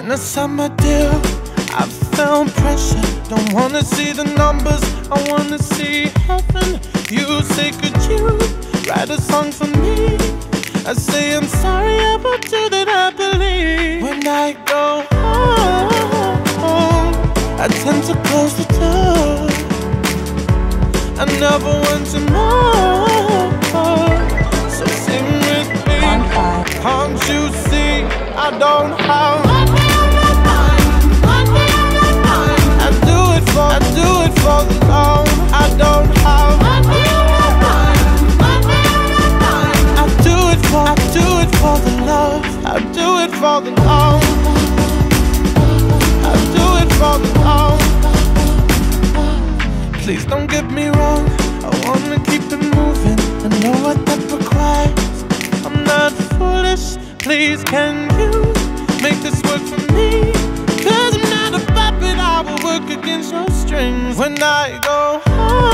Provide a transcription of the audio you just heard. When I signed my deal, I felt pressure. Don't wanna see the numbers, I wanna see heaven. You say, could you write a song for me? I say, I'm sorry about you that I believe. When I go home, I tend to close the door. I never want to more. So sing with me. Can't you see I don't have for the love, I do it for the love. Please don't get me wrong, I wanna keep it moving. I know what that requires, I'm not foolish. Please can you make this work for me? Cause I'm not a puppet, I will work against your strings. When I go home,